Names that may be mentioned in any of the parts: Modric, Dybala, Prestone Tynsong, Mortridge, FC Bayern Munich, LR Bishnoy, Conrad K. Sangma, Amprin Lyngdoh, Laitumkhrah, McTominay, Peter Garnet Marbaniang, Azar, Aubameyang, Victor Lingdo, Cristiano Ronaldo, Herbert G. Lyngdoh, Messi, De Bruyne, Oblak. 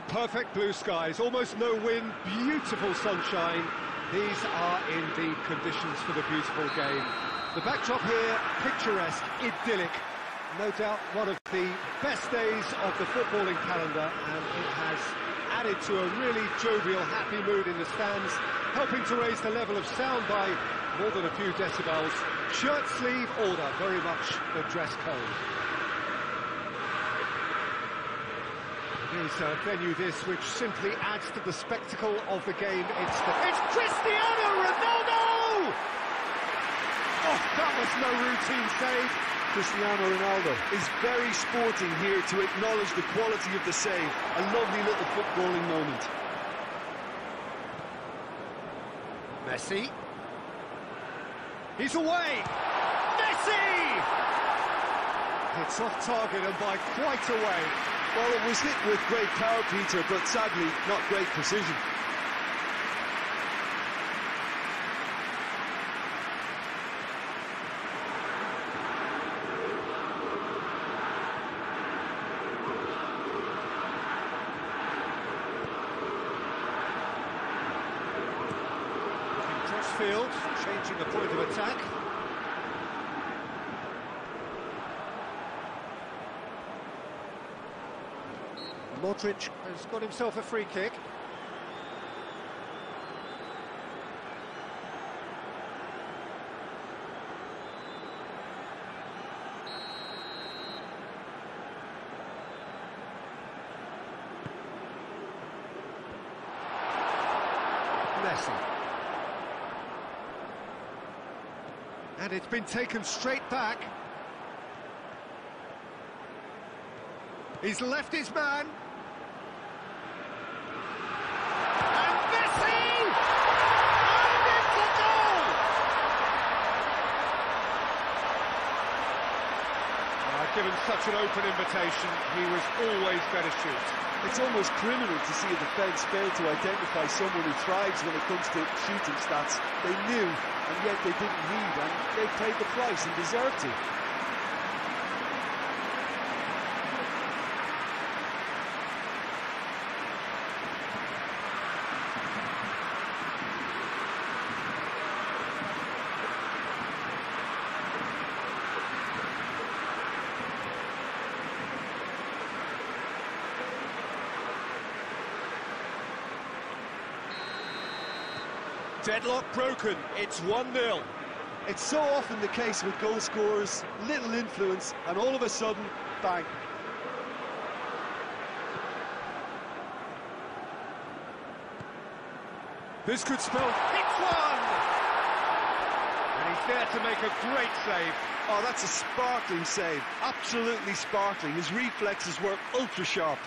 Oh, perfect blue skies, almost no wind, beautiful sunshine. These are indeed conditions for the beautiful game. The backdrop here, picturesque, idyllic. No doubt one of the best days of the footballing calendar, and it has added to a really jovial, happy mood in the stands, helping to raise the level of sound by more than a few decibels. Shirt sleeve order, very much the dress code. Here's a venue this, which simply adds to the spectacle of the game. It's Cristiano Ronaldo! Oh, that was no routine save. Cristiano Ronaldo is very sporting here to acknowledge the quality of the save. A lovely little footballing moment. Messi. He's away! Messi! It's off target and by quite a way. Well, it was hit with great power, Peter, but sadly, not great precision. Crossfield, changing the point of attack. Mortridge has got himself a free kick. Messi. And it's been taken straight back. He's left his man. Given such an open invitation, he was always better shoot. It's almost criminal to see a defence fail to identify someone who thrives when it comes to shooting stats. They knew, and yet they didn't need, and they paid the price and deserved it. Deadlock broken, it's 1-0. It's so often the case with goal scorers, little influence, and all of a sudden, bang. This could spell, it's one! And he's there to make a great save. Oh, that's a sparkling save, absolutely sparkling. His reflexes work ultra sharp.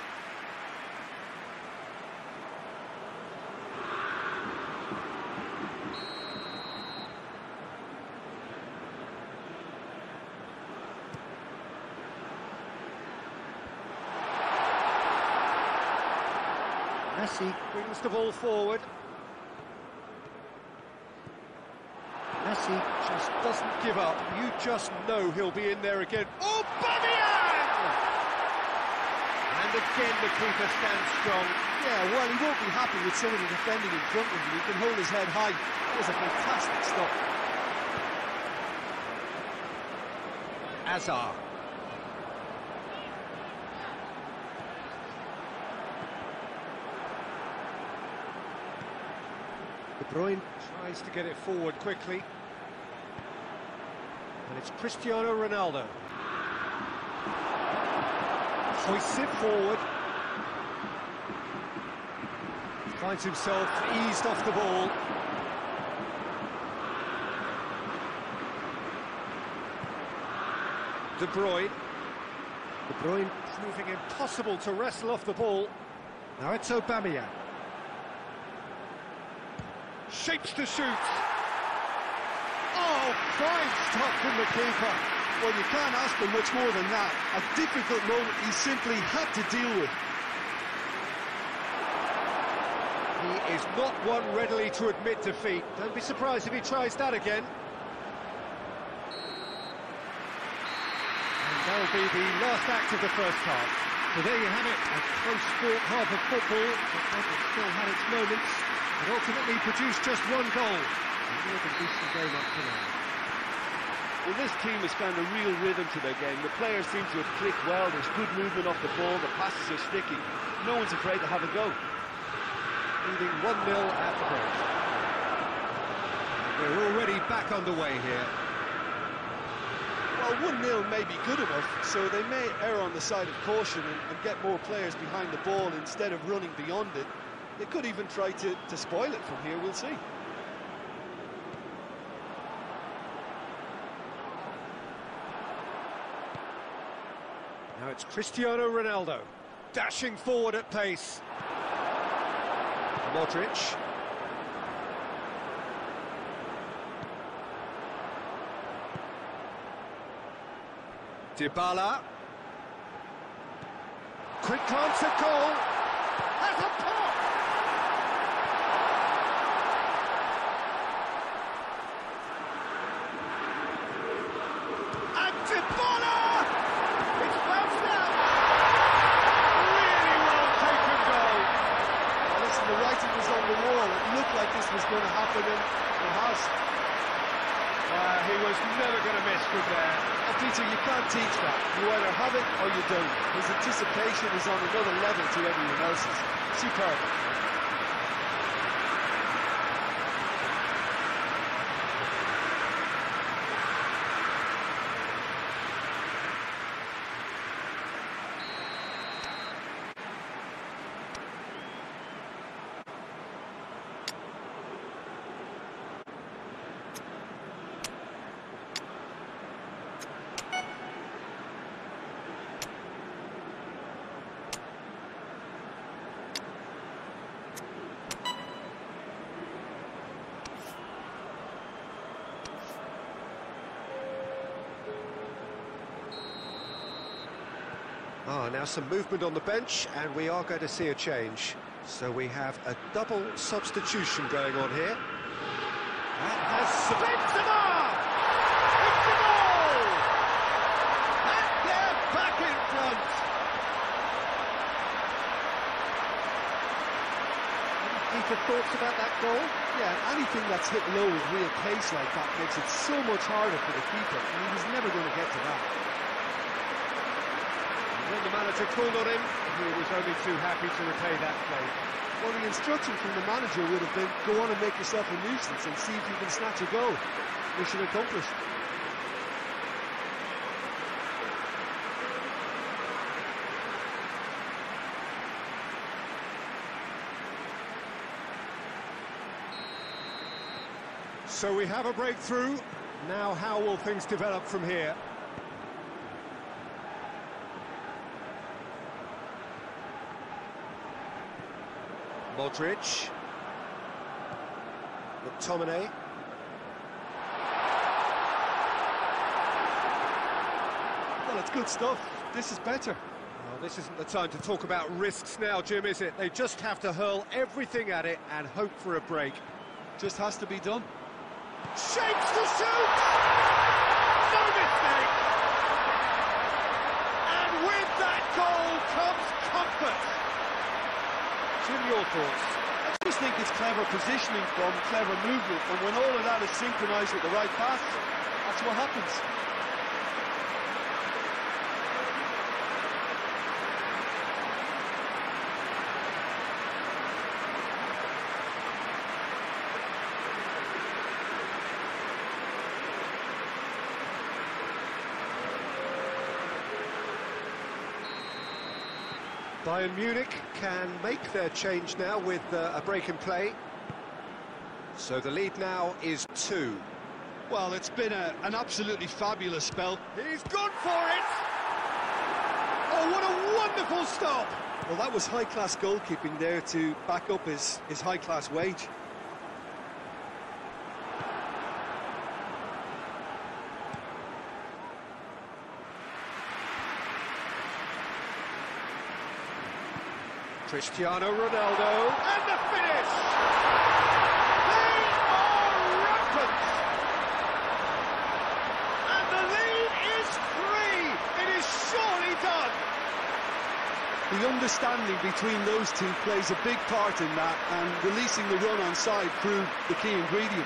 Messi brings the ball forward. Messi just doesn't give up. You just know he'll be in there again. Aubameyang! And again the keeper stands strong. Yeah, well, he won't be happy with somebody defending in front of him. He can hold his head high. That was a fantastic stop. Azar. De Bruyne tries to get it forward quickly, and it's Cristiano Ronaldo. Hoists it forward, finds himself eased off the ball. De Bruyne. De Bruyne proving impossible to wrestle off the ball. Now it's Aubameyang. Shapes to shoot. Oh, fine stop from the keeper. Well, you can't ask for much more than that. A difficult moment he simply had to deal with. He is not one readily to admit defeat. Don't be surprised if he tries that again. And that'll be the last act of the first half. Well, there you have it, a close sport half of football, but it still had its moments, and ultimately produced just one goal. And more than decent game up to now. Well, this team has found a real rhythm to their game. The players seem to have clicked well, there's good movement off the ball, the passes are sticky. No one's afraid to have a go. Leading 1-0 at the break. We're already back underway here. Well, 1-0 may be good enough, so they may err on the side of caution and get more players behind the ball instead of running beyond it. They could even try to spoil it from here, we'll see. Now it's Cristiano Ronaldo, dashing forward at pace. Modric. Dybala. Quick glance at goal. That's a pop! And Dybala! It's bounced out! Really well taken goal. Now listen, the writing was on the wall. It looked like this was going to happen, and it has. He was never going to miss from there. Oh, Peter, you can't teach that. You either have it or you don't. His anticipation is on another level to everyone else's. Superb. Ah, now some movement on the bench, and we are going to see a change. So we have a double substitution going on here. That has split them up! It's the goal! And they're back in front! Any thoughts about that goal? Yeah, anything that's hit low with real pace like that makes it so much harder for the keeper, and he was never going to get to that. When the manager called on him, he was only too happy to repay that play. Well, the instruction from the manager would have been, go on and make yourself a nuisance and see if you can snatch a goal. Mission accomplished. So we have a breakthrough. Now how will things develop from here? Mortridge, McTominay, well, it's good stuff. This is better. Well, this isn't the time to talk about risks now, Jim, is it? They just have to hurl everything at it and hope for a break. Just has to be done. Shapes to shoot! No mistake! And with that goal comes comfort. Jim, your thoughts? I just think it's clever positioning from clever movement, and when all of that is synchronised with the right pass, that's what happens. Bayern Munich can make their change now with a break in play. So the lead now is 2. Well, it's been an absolutely fabulous spell. He's gone for it! Oh, what a wonderful stop! Well, that was high-class goalkeeping there to back up his high-class wage. Cristiano Ronaldo, and the finish! They are rampant! And the lead is 3! It is surely done! The understanding between those two plays a big part in that, and releasing the run on side proved the key ingredient.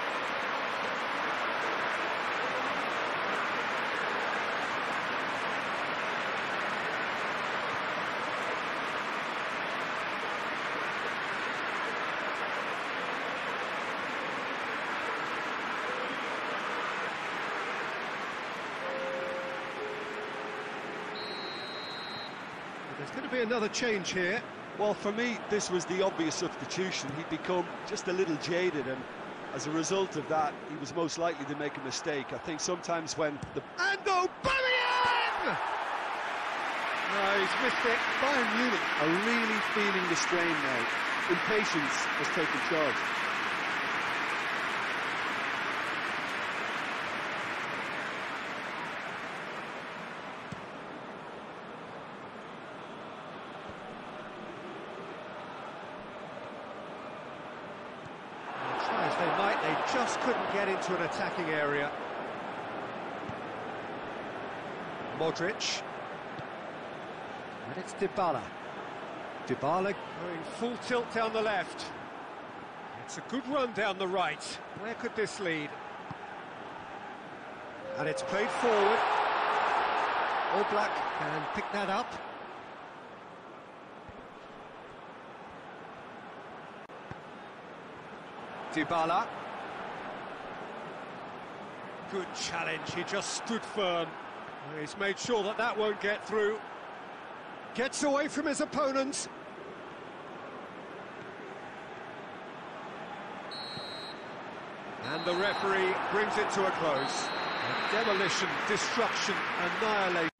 There's going to be another change here. Well, for me, this was the obvious substitution. He'd become just a little jaded, and as a result of that, he was most likely to make a mistake. I think sometimes when the... And Aubameyang! No, he's missed it. Bayern Munich are really feeling the strain now. Impatience has taken charge. Just couldn't get into an attacking area. Modric. And it's Dybala. Dybala going full tilt down the left. It's a good run down the right. Where could this lead? And it's played forward. Oblak can pick that up. Dybala. Good challenge, he just stood firm. He's made sure that that won't get through. Gets away from his opponents. And the referee brings it to a close. Demolition, destruction, annihilation.